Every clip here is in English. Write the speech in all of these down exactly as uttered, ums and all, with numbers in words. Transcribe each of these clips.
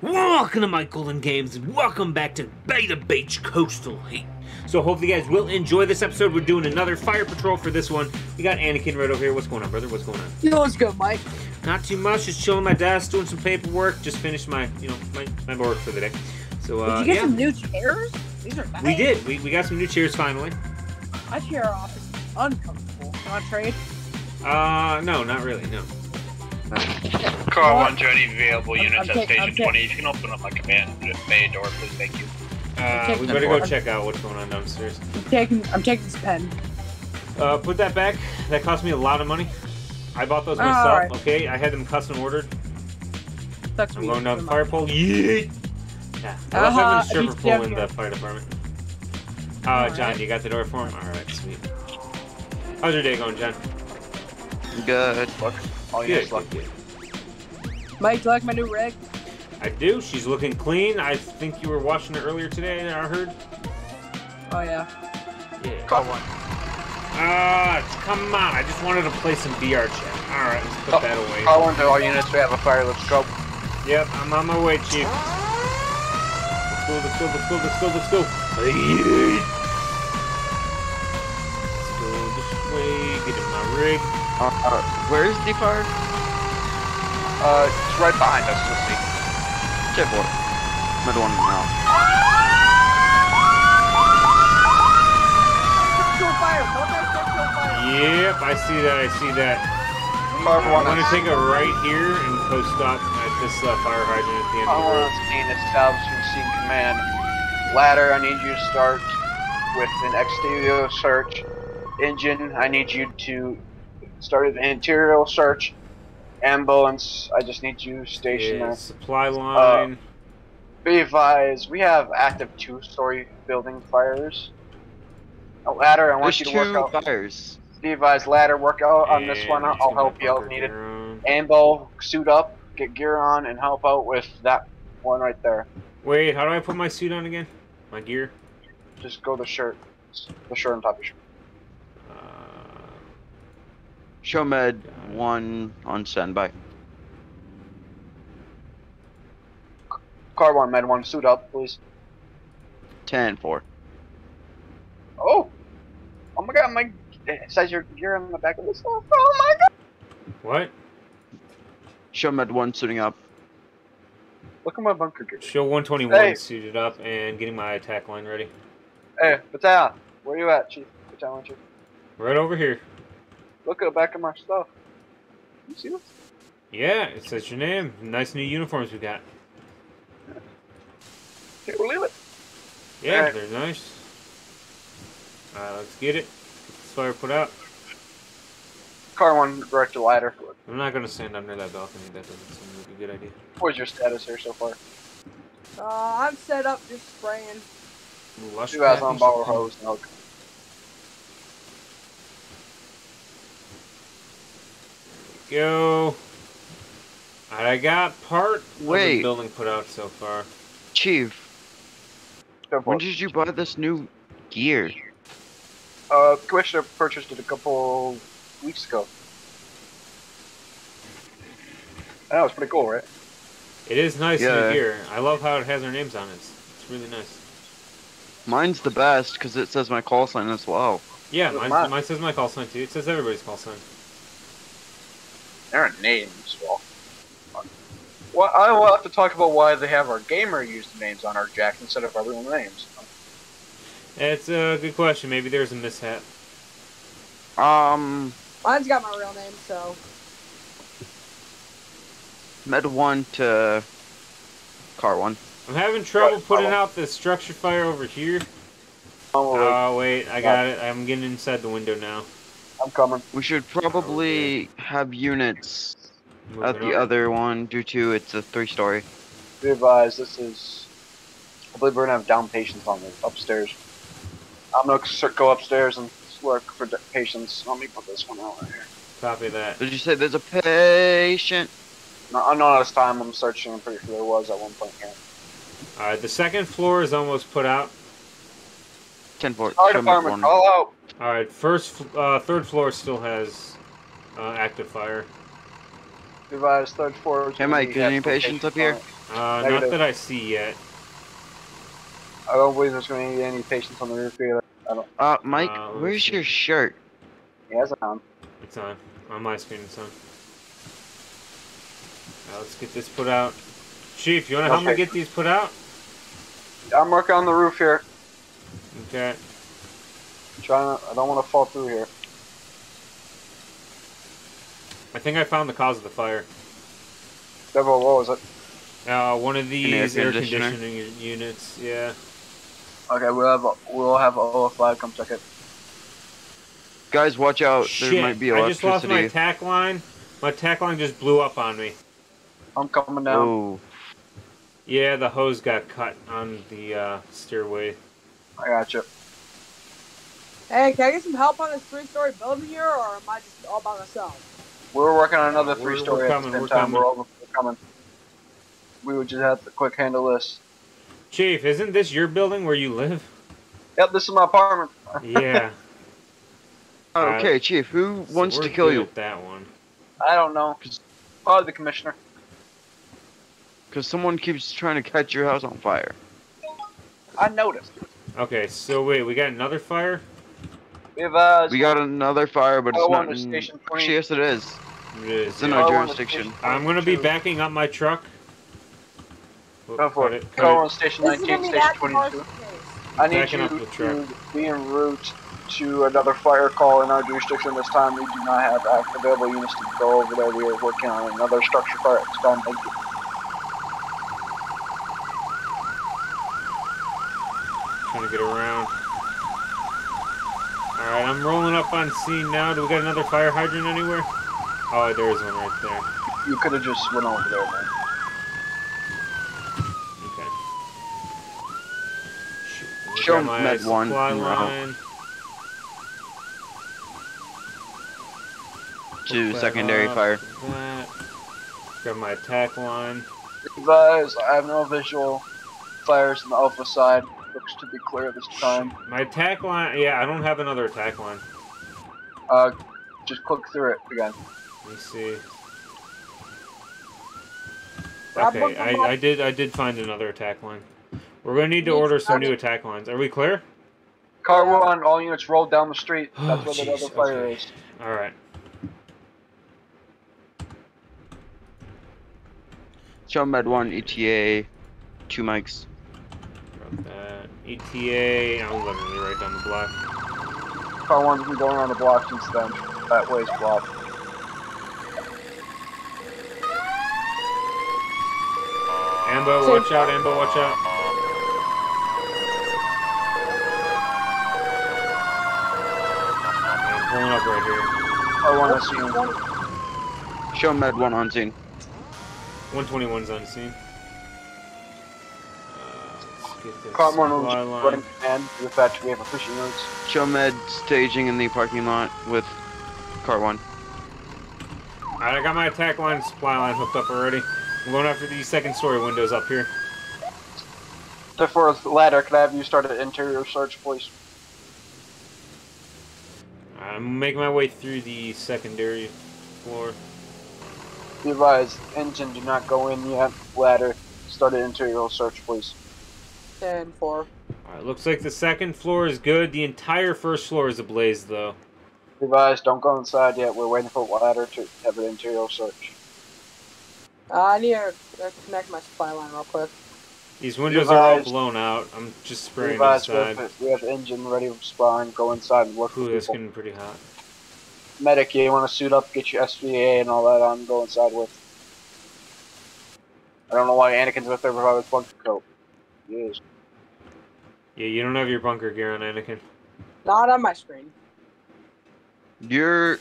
Welcome to my Golden Games, and welcome back to Beta Beach Coastal Heat. So hopefully you guys will enjoy this episode. We're doing another fire patrol for this one. We got Anakin right over here. What's going on, brother? What's going on? Yo, what's good, Mike? Not too much. Just chilling my desk, doing some paperwork. Just finished my, you know, my, my work for the day. So, uh, did you get yeah. some new chairs? These are nice. We did. We, we got some new chairs finally. My chair office is uncomfortable. Can I trade? Uh, no, not really, no. Car one Journey, available units at Station twenty. You can open up my command bay door, please. Thank you. Uh, we better go check out what's going on downstairs. I'm taking, I'm taking this pen. Uh, put that back. That cost me a lot of money. I bought those myself. Oh, right. Okay, I had them custom ordered. That's I'm going down the fire pole. Yeah. Yeah. I love having a stripper pole in the fire department. Uh, John, you got the door for him? All right, sweet. How's your day going, John? Good. Oh, yeah, good, good, good. Mike, do you like my new rig? I do. She's looking clean. I think you were watching her earlier today, I heard. Oh, yeah. Yeah. Call one. Ah, uh, come on. I just wanted to play some V R chat. All right, let's put oh, that away. Call one to all units. We have a fire. Let's go. Yep, I'm on my way, Chief. Let's go, let's go, let's go, let's go, let's go. Let's go this way. Get in my rig. Uh, uh, where is the fire? Uh, it's right behind us, let's see. Skateboard. Middle one now. Fire. Fire. Yep, I see that, I see that. Fire I'm going to take a right here and post-stop at this uh, fire hydrant at the end of the road. Scene establishing scene command. Ladder, I need you to start with an exterior search. Engine, I need you to... Started the interior search, ambulance. I just need you stationed. Yeah, supply line. Uh, be advised, we have active two-story building fires. A ladder. I want There's you to two work out. Fires. Be advised, ladder. Work out on and this one. I'll help you out if needed. Ambo, suit up, get gear on, and help out with that one right there. Wait, how do I put my suit on again? My gear. Just go to the shirt. The shirt on top of your shirt. Show med one on standby. Car one, med one, suit up, please. ten four. Oh! Oh my god, my. It says your gear on the back of this. Oh my god! What? Show med one, suiting up. Look at my bunker gear. Show one twenty-one, hey. Suited up, and getting my attack line ready. Hey, battalion, where you at, Chief? Battalion Chief. Right over here. Look at the back of my stuff. You see this? Yeah, it says your name. Nice new uniforms we got. Can't believe it. Yeah, right. They're nice. Alright, let's get it. Let's fire put out. Car one, direct the ladder. I'm not going to stand under that balcony. That doesn't seem like a good idea. What's your status here so far? Uh, I'm set up just spraying. Lush Two guys on borrow hose. No. Go. I got part Wait. of the building put out so far. Chief. When did you buy this new gear? Uh, Commissioner purchased it a couple weeks ago. I know, it's pretty cool, right? It is nice yeah. new gear. I love how it has our names on it. It's really nice. Mine's the best because it says my call sign as well. Yeah, mine, mine. mine says my call sign too. It says everybody's call sign. There are names. Well, well, I will have to talk about why they have our gamer usernames on our jack instead of our real names. That's a good question. Maybe there's a mishap. Um, mine's got my real name, so. Med one to car one. I'm having trouble what? putting out the structure fire over here. Oh, oh wait, I got it. I'm getting inside the window now. I'm coming. We should probably have units Moving at the on. other one due to it's a three-story. Be advised, this is... I believe we're going to have down patients on this upstairs. I'm going to go upstairs and look for patients. Let me put this one out right here. Copy that. Did you say there's a patient? No, I know this time I'm searching. I'm pretty sure there was at one point here. Alright, the second floor is almost put out. ten four. Fire department, call out. All right, first, uh, third floor still has uh, active fire. Revised third floor. Hey Mike, is any patients up here? Uh, Negative. Not that I see yet. I don't believe there's going to be any patients on the roof either. I don't. Uh, Mike, uh, where's see. your shirt? Yeah, it's on. It's on. On my screen, it's on. Now let's get this put out. Chief, you want to help me get these put out? I'm working on the roof here. Okay. I'm trying to, I don't want to fall through here. I think I found the cause of the fire. Devil, what was it? Uh, one of these air, air conditioning units, yeah. Okay, we'll have a, we'll have O F five come check it. Guys, watch out! Shit. There might be electricity. I just lost my tack line. My tack line just blew up on me. I'm coming down. Ooh. Yeah, the hose got cut on the uh, stairway. I gotcha. Hey, can I get some help on this three-story building here, or am I just all by myself? We're working on another three-story at the same time. We're all coming. We would just have to quick handle this. Chief, isn't this your building where you live? Yep, this is my apartment. Yeah. Okay, uh, Chief, who so wants to kill you? At that one. I don't know. Probably the commissioner. Because someone keeps trying to catch your house on fire. I noticed. Okay, so wait, we got another fire? We have, uh... We got another fire, but it's not in... Actually, yes, it is. It is. It's in our jurisdiction. I'm going to be backing up my truck. Go for it. Go on Station nineteen, Station twenty-two. I need you to be en route to another fire call in our jurisdiction. This time we do not have active available units to go over there. We are working on another structure fire. It's gone. Thank you. Trying to get around. Alright, I'm rolling up on scene now. Do we got another fire hydrant anywhere? Oh, there is one right there. You could have just went over there, man. Show med one. Line. To secondary fire. Grab my attack line. Guys, I have no visual fires on the alpha side. Looks to be clear this time. My attack line. Yeah, I don't have another attack line. Uh, just click through it again. Let me see. Okay, I, I did. I did find another attack line. We're going to need to order some new attack lines. Are we clear? Car one, all units rolled down the street. That's oh, where the other fire okay. is. Alright. Show med one, E T A, two mics. Drop that. E T A, I'm literally right down the block. Car one, we're going around the block since then. That way's blocked. Ambo, watch out, Ambo, watch out. Pulling up right here. I want to see. Show med one on scene. one twenty-one's on scene. Uh, Car one was running command with that to be able to push units. Show med staging in the parking lot with car one. Alright, I got my attack line, supply line hooked up already. I'm going after these second story windows up here. Therefore, ladder, can I have you start an interior search, please? I'm making my way through the secondary floor. Be advised, engine do not go in yet. Ladder, start an interior search, please. ten four. Alright, looks like the second floor is good. The entire first floor is ablaze, though. Be advised, don't go inside yet. We're waiting for ladder to have an interior search. Uh, I need to connect my supply line real quick. These windows advised, are all blown out. I'm just spraying advised, inside. We have, we have engine ready to spawn. Go inside and work. Ooh, that's getting pretty hot. Medic, yeah, you want to suit up, get your S V A and all that on. Go inside with. I don't know why Anakin's with there without his bunker coat. Yes. Yeah, you don't have your bunker gear on, Anakin. Not on my screen. You're.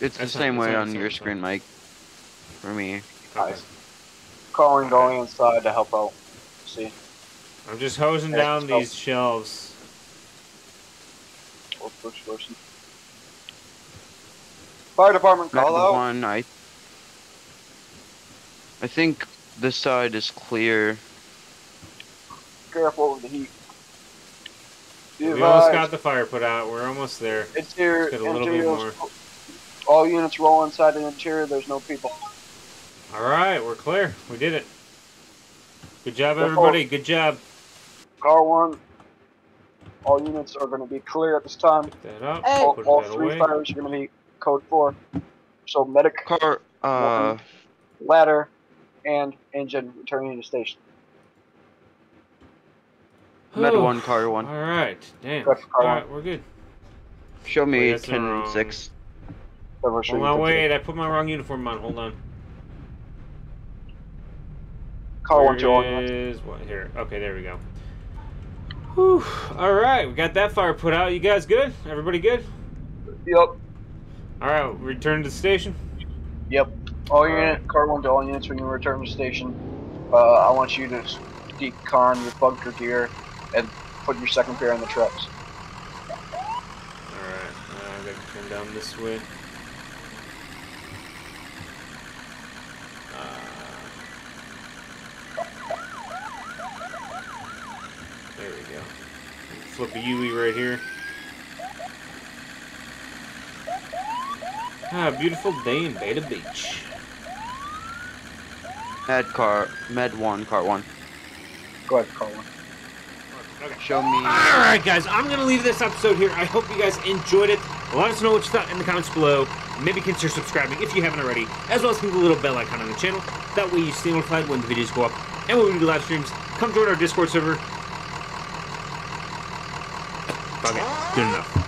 It's that's the same way on your screen, Mike. For me. Nice. Okay. Calling, going inside to help out. See. I'm just hosing hey, down these help. shelves. Fire department call out. One, I, I think this side is clear. Careful with the heat. We advised. almost got the fire put out. We're almost there. It's here. Let's get a little bit more. All units roll inside the interior. There's no people. All right, we're clear. We did it. Good job, everybody. Good job. Car one. All units are going to be clear at this time. Pick that up. Hey. All, all that three away. Fires are going to be code four. So medic, car, uh, ladder, and engine returning to station. Oh. Med one, car one. All right. Damn. All right, we're good. Show me wait, ten six. Hold on, wait. I put my wrong uniform on. Hold on. Car one, two, one. Is one here? Okay, there we go. Whew. All right, we got that fire put out. You guys good? Everybody good? Yep. All right, return to the station. Yep. All unit, car one to all units. When you return to the station, uh, I want you to decon your bunker gear and put your second pair on the trucks. All right, I got to turn down this way. There we go. Flip a U E right here. Ah, beautiful day in Beta Beach. Med car, med one, car one. Go ahead, car one. Okay. Show me. Alright, guys, I'm going to leave this episode here. I hope you guys enjoyed it. Let us know what you thought in the comments below. Maybe consider subscribing if you haven't already, as well as hitting the little bell icon on the channel. That way you stay notified when the videos go up and when we do live streams. Come join our Discord server. Okay, good enough.